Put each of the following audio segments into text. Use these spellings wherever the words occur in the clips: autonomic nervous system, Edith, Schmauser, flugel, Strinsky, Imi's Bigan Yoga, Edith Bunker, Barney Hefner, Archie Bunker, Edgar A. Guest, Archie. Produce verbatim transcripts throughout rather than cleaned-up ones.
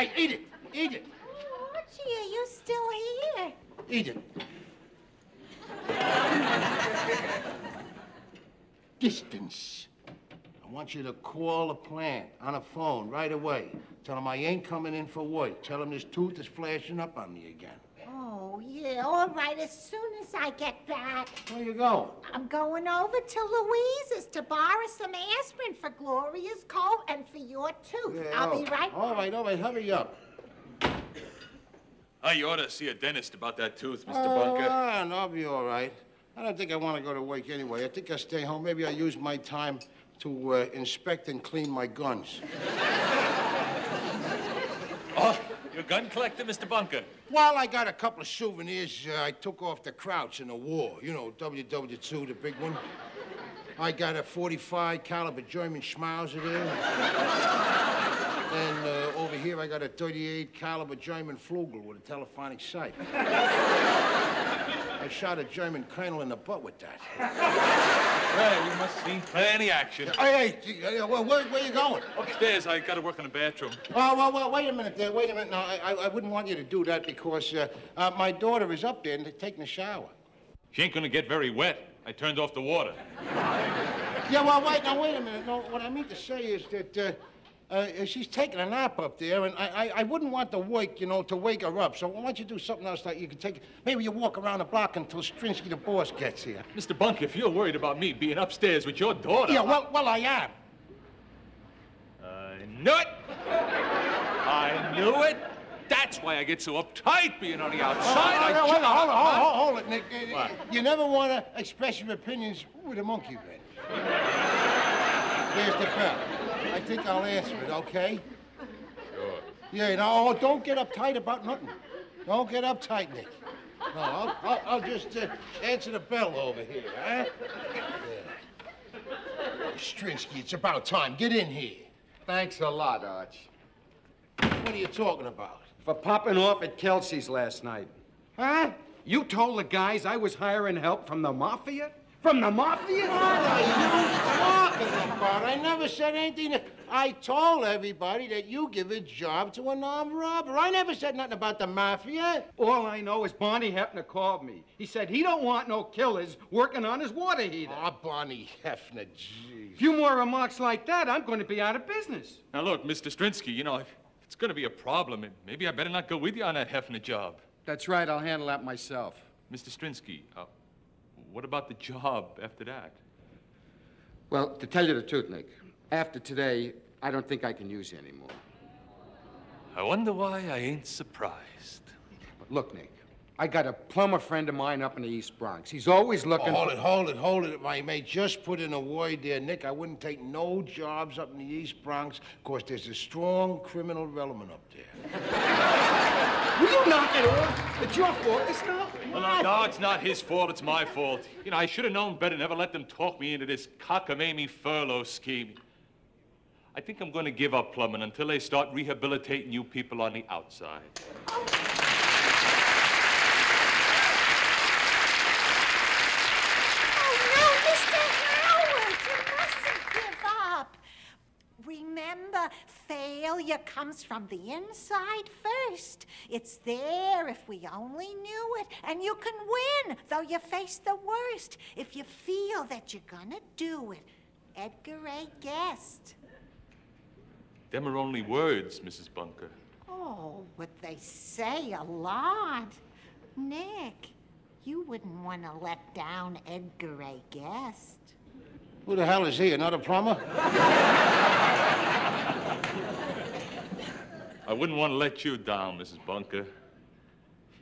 Hey, Edith! Edith! Oh, Archie, are you still here? Edith. Distance. I want you to call the plant on a phone right away. Tell them I ain't coming in for work. Tell them this tooth is flashing up on me again. Oh, yeah, all right, as soon as I get back. Where you going? I'm going over to Louise's to borrow some aspirin for Gloria's cold and for your tooth. Yeah, I'll oh. be right back. All right, all right, hurry up. Oh, you ought to see a dentist about that tooth, Mister Oh, Bunker. Oh, no, I'll be all right. I don't think I want to go to work anyway. I think I'll stay home. Maybe I'll use my time to uh, inspect and clean my guns. Oh, you're a gun collector, Mister Bunker? Well, I got a couple of souvenirs uh, I took off the Krauts in the war. You know, World War Two, the big one. I got a forty-five caliber German Schmauser there. And uh, over here, I got a thirty-eight caliber German flugel with a telephonic sight. I shot a German colonel in the butt with that. Well, you must see plenty action. Hey, hey, where, where are you going? Upstairs. I got to work in the bathroom. Oh, well, well, wait a minute there. Wait a minute. No, I, I wouldn't want you to do that because uh, uh, my daughter is up there and taking a shower. She ain't going to get very wet. I turned off the water. Yeah, well, wait. Now, wait a minute. No, what I mean to say is that... Uh, Uh, she's taking a nap up there, and I, I, I wouldn't want to wake, you know, to wake her up. So why don't you do something else that you can take? Maybe you walk around the block until Strinsky, the boss, gets here. Mister Bunker, if you're worried about me being upstairs with your daughter... Yeah, well, well, I am. I knew it. I knew it. That's why I get so uptight being on the outside. Oh, no, no, I no, hold, on, hold, on, hold it, Nick. What? You never want to express your opinions with a monkey wrench. There's the bell. I think I'll answer it, okay? Sure. Yeah, no, don't get uptight about nothing. Don't get uptight, Nick. No, I'll, I'll, I'll just uh, answer the bell over here, huh? Yeah. Strinsky, it's about time. Get in here. Thanks a lot, Arch. What are you talking about? For popping off at Kelsey's last night. Huh? You told the guys I was hiring help from the mafia? From the mafia? What are you talking about? I never said anything. To... I told everybody that you give a job to an armed robber. I never said nothing about the mafia. All I know is Barney Hefner called me. He said he don't want no killers working on his water heater. Ah, oh, Barney Hefner, jeez. Few more remarks like that, I'm going to be out of business. Now, look, Mister Strinsky, you know, if it's going to be a problem, maybe I better not go with you on that Hefner job. That's right. I'll handle that myself. Mister Strinsky, uh... what about the job after that? Well, to tell you the truth, Nick, after today, I don't think I can use you anymore. I wonder why I ain't surprised. But look, Nick, I got a plumber friend of mine up in the East Bronx. He's always looking... Oh, hold it, hold it, hold it. If I may just put in a word there, Nick, I wouldn't take no jobs up in the East Bronx because there's a strong criminal element up there. Will you knock it off? It's your fault, it's not. Well, no, no, it's not his fault, it's my fault. You know, I should have known better, never let them talk me into this cockamamie furlough scheme. I think I'm going to give up plumbing until they start rehabilitating you people on the outside. Oh. Oh, no, Mister Howard, you mustn't give up. Remember, failure comes from the inside first. It's there if we only knew it. And you can win, though you face the worst, if you feel that you're gonna do it. Edgar A. Guest. Them are only words, Missus Bunker. Oh, but they say a lot. Nick, you wouldn't want to let down Edgar A. Guest. Who the hell is he, another plumber? I wouldn't want to let you down, Missus Bunker.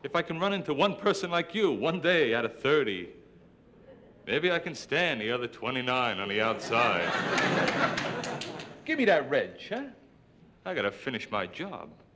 If I can run into one person like you one day out of thirty, maybe I can stand the other twenty-nine on the outside. Give me that wrench, huh? I gotta finish my job.